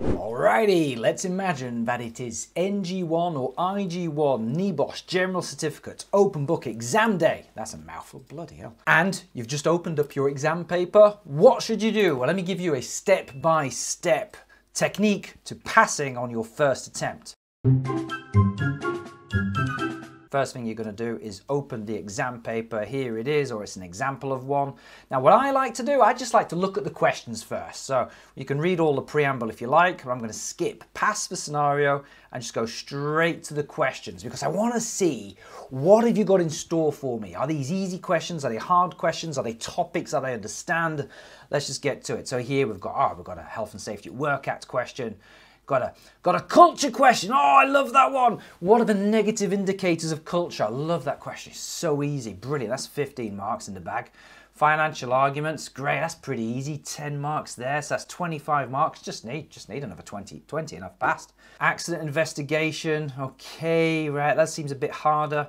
Alrighty, let's imagine that it is NG1 or IG1, NEBOSH, General Certificate, Open Book, Exam Day. That's a mouthful, bloody hell. And you've just opened up your exam paper. What should you do? Well, let me give you a step-by-step technique to passing on your first attempt. First thing you're going to do is open the exam paper. Here it is, or it's an example of one. Now what I like to do, I just like to look at the questions first. So you can read all the preamble if you like, but I'm going to skip past the scenario and just go straight to the questions because I want to see what have you got in store for me. Are these easy questions? Are they hard questions? Are they topics that I understand? Let's just get to it. So here we've got a Health and Safety at Work Act question. Got a culture question. Oh, I love that one. What are the negative indicators of culture? I love that question. It's so easy. Brilliant. That's 15 marks in the bag. Financial arguments. Great. That's pretty easy. 10 marks there. So that's 25 marks. Just need another 20 and I've passed. Accident investigation. Okay, right. That seems a bit harder.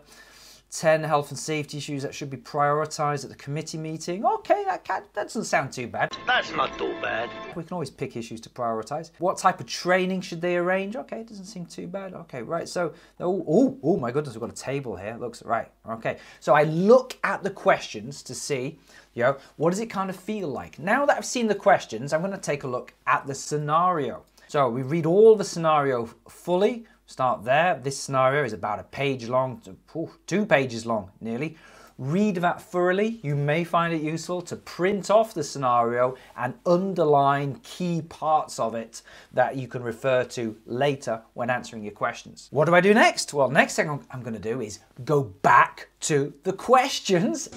10 health and safety issues that should be prioritised at the committee meeting. Okay, that doesn't sound too bad. That's not too bad. We can always pick issues to prioritise. What type of training should they arrange? Okay, it doesn't seem too bad. Okay, right, so, oh my goodness, we've got a table here. Looks right, okay. So I look at the questions to see, you know, what does it kind of feel like? Now that I've seen the questions, I'm going to take a look at the scenario. So we read all the scenario fully. Start there. This scenario is about a page long, 2 pages long nearly. Read that thoroughly. You may find it useful to print off the scenario and underline key parts of it that you can refer to later when answering your questions. What do I do next? Well, next thing I'm going to do is go back to the questions.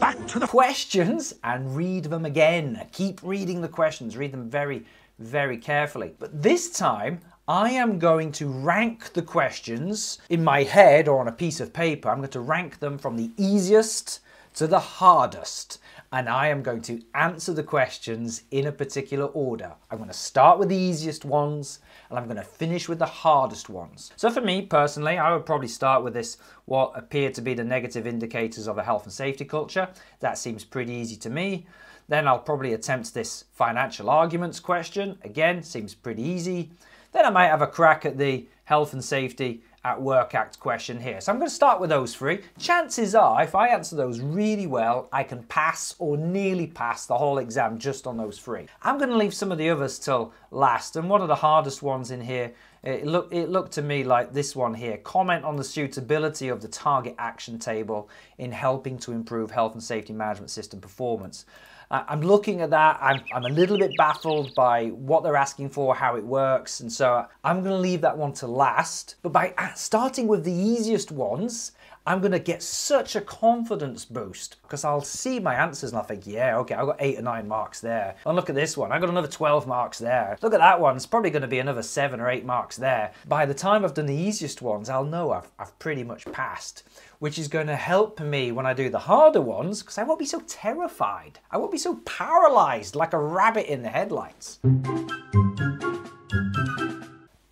Back to the questions and read them again. Keep reading the questions. Read them very, very carefully. But this time, I am going to rank the questions in my head or on a piece of paper. I'm going to rank them from the easiest to the hardest. And I am going to answer the questions in a particular order. I'm going to start with the easiest ones and I'm going to finish with the hardest ones. So for me personally, I would probably start with this, what appear to be the negative indicators of a health and safety culture. That seems pretty easy to me. Then I'll probably attempt this financial arguments question. Again, seems pretty easy. Then I might have a crack at the Health and Safety at Work Act question here. So I'm going to start with those three. Chances are, if I answer those really well, I can pass or nearly pass the whole exam just on those three. I'm going to leave some of the others till last. And one of the hardest ones in here, it looked to me like this one here. Comment on the suitability of the target action table in helping to improve health and safety management system performance. I'm looking at that, I'm a little bit baffled by what they're asking for, how it works, and so I'm going to leave that one to last. But by starting with the easiest ones, I'm going to get such a confidence boost because I'll see my answers and I'll think, yeah, okay, I've got 8 or 9 marks there. And look at this one, I've got another 12 marks there. Look at that one, it's probably going to be another 7 or 8 marks there. By the time I've done the easiest ones, I'll know I've pretty much passed, which is going to help me when I do the harder ones because I won't be so terrified. I won't be so paralyzed like a rabbit in the headlights.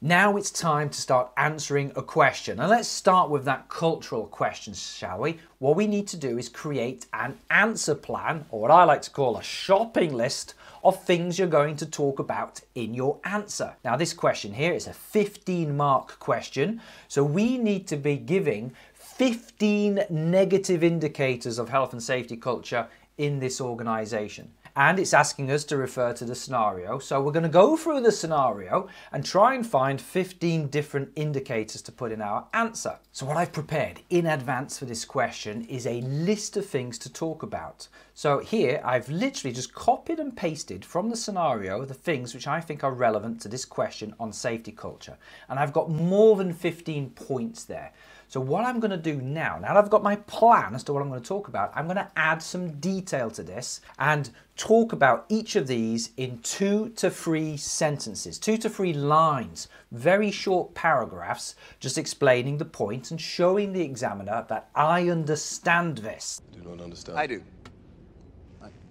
Now it's time to start answering a question. And let's start with that cultural question, shall we? What we need to do is create an answer plan, or what I like to call a shopping list, of things you're going to talk about in your answer. Now this question here is a 15-mark question, so we need to be giving 15 negative indicators of health and safety culture in this organization. And it's asking us to refer to the scenario. So we're going to go through the scenario and try and find 15 different indicators to put in our answer. So what I've prepared in advance for this question is a list of things to talk about. So here I've literally just copied and pasted from the scenario the things which I think are relevant to this question on safety culture. And I've got more than 15 points there. So what I'm going to do now that I've got my plan as to what I'm going to talk about, I'm going to add some detail to this and talk about each of these in 2 to 3 sentences, 2 to 3 lines, very short paragraphs, just explaining the point and showing the examiner that I understand this. I do not understand. I do.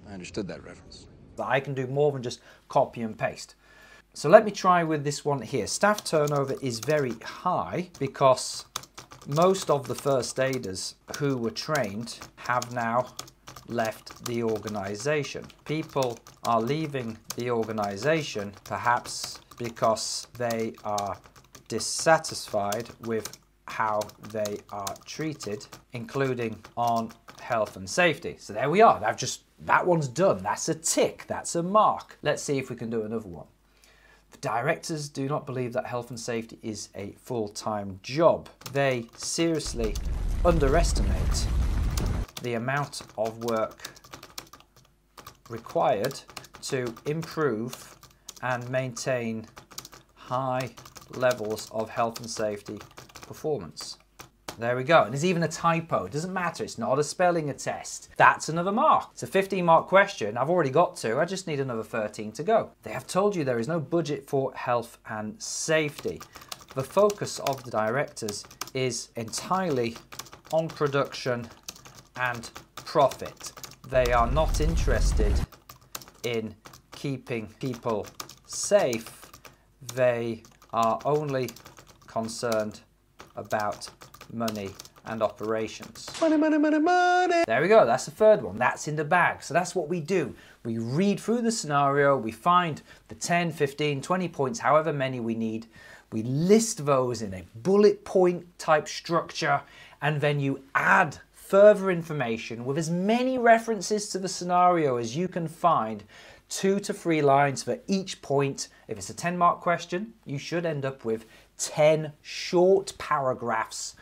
I understood that reference. That I can do more than just copy and paste. So let me try with this one here. Staff turnover is very high because most of the first aiders who were trained have now left the organization. People are leaving the organization, perhaps because they are dissatisfied with how they are treated, including on health and safety. So there we are. That one's done. That's a tick. That's a mark. Let's see if we can do another one. The directors do not believe that health and safety is a full-time job. They seriously underestimate the amount of work required to improve and maintain high levels of health and safety performance. There we go. And there's even a typo. It doesn't matter. It's not a spelling test. That's another mark. It's a 15-mark question. I've already got two. I just need another 13 to go. They have told you there is no budget for health and safety. The focus of the directors is entirely on production and profit. They are not interested in keeping people safe. They are only concerned about money and operations. Money, money, money, money. There we go. That's the third one. That's in the bag. So that's what we do. We read through the scenario. We find the 10, 15, 20 points, however many we need. We list those in a bullet point type structure, and then you add further information with as many references to the scenario as you can find, 2 to 3 lines for each point. If it's a 10-mark question, you should end up with 10 short paragraphs.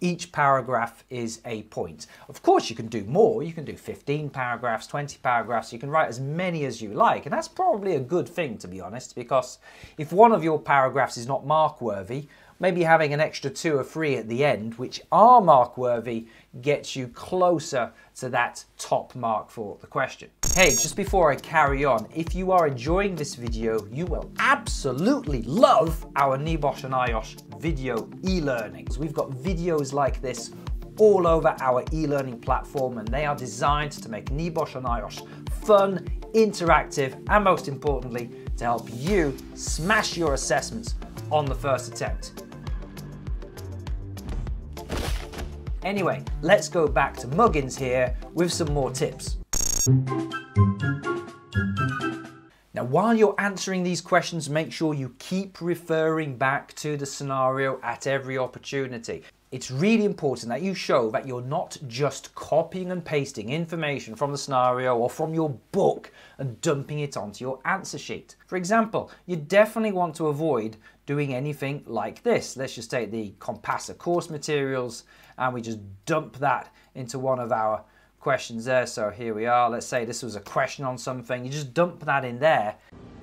Each paragraph is a point. Of course, you can do more. You can do 15 paragraphs, 20 paragraphs. You can write as many as you like. And that's probably a good thing, to be honest, because if one of your paragraphs is not mark-worthy, maybe having an extra 2 or 3 at the end, which are mark-worthy, gets you closer to that top mark for the question. Hey, just before I carry on, if you are enjoying this video, you will absolutely love our NEBOSH and IOSH video e-learnings. We've got videos like this all over our e-learning platform, and they are designed to make NEBOSH and IOSH fun, interactive, and most importantly, to help you smash your assessments on the first attempt. Anyway, let's go back to Muggins here with some more tips. Now, while you're answering these questions, make sure you keep referring back to the scenario at every opportunity. It's really important that you show that you're not just copying and pasting information from the scenario or from your book and dumping it onto your answer sheet. For example, you definitely want to avoid doing anything like this. Let's just take the Compassa course materials and we just dump that into one of our questions there. So here we are. Let's say this was a question on something. You just dump that in there.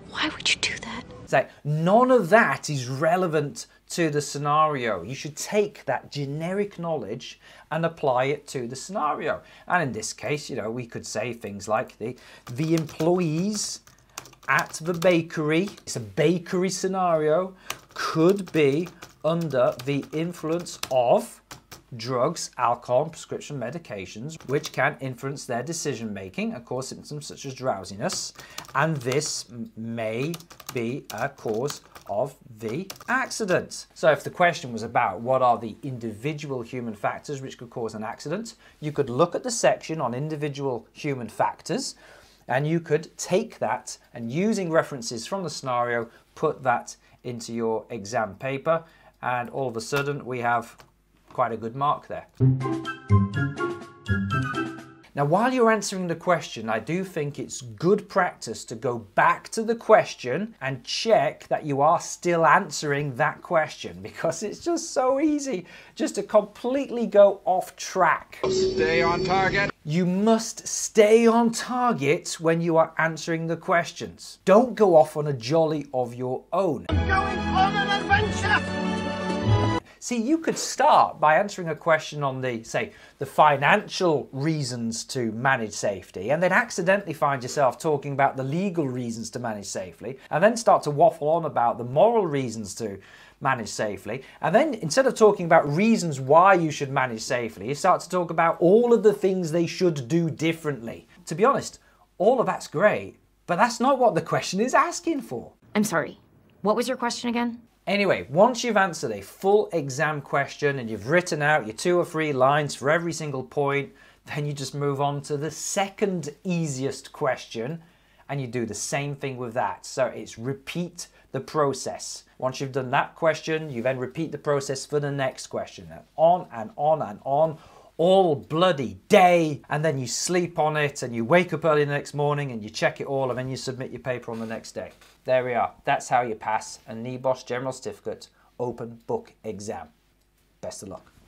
Why would you do that? It's like, none of that is relevant to the scenario. You should take that generic knowledge and apply it to the scenario. And in this case, you know, we could say things like the employees at the bakery, it's a bakery scenario, could be under the influence of drugs, alcohol, and prescription medications, which can influence their decision-making and cause symptoms such as drowsiness. And this may be a cause of the accident. So if the question was about what are the individual human factors which could cause an accident, you could look at the section on individual human factors, and you could take that and, using references from the scenario, put that into your exam paper. And all of a sudden we have quite a good mark there. Now, while you're answering the question, I do think it's good practice to go back to the question and check that you are still answering that question, because it's just so easy just to completely go off track. Stay on target. You must stay on target when you are answering the questions. Don't go off on a jolly of your own. I'm going on an adventure! See, you could start by answering a question on the, say, the financial reasons to manage safety, and then accidentally find yourself talking about the legal reasons to manage safely, and then start to waffle on about the moral reasons to manage safely. And then, instead of talking about reasons why you should manage safely, you start to talk about all of the things they should do differently. To be honest, all of that's great, but that's not what the question is asking for. I'm sorry, what was your question again? Anyway, once you've answered a full exam question and you've written out your 2 or 3 lines for every single point, then you just move on to the second easiest question and you do the same thing with that. So it's repeat the process. Once you've done that question, you then repeat the process for the next question, and on and on and on, all bloody day, and then you sleep on it and you wake up early the next morning and you check it all and then you submit your paper on the next day. There we are. That's how you pass a NEBOSH General Certificate Open Book Exam. Best of luck.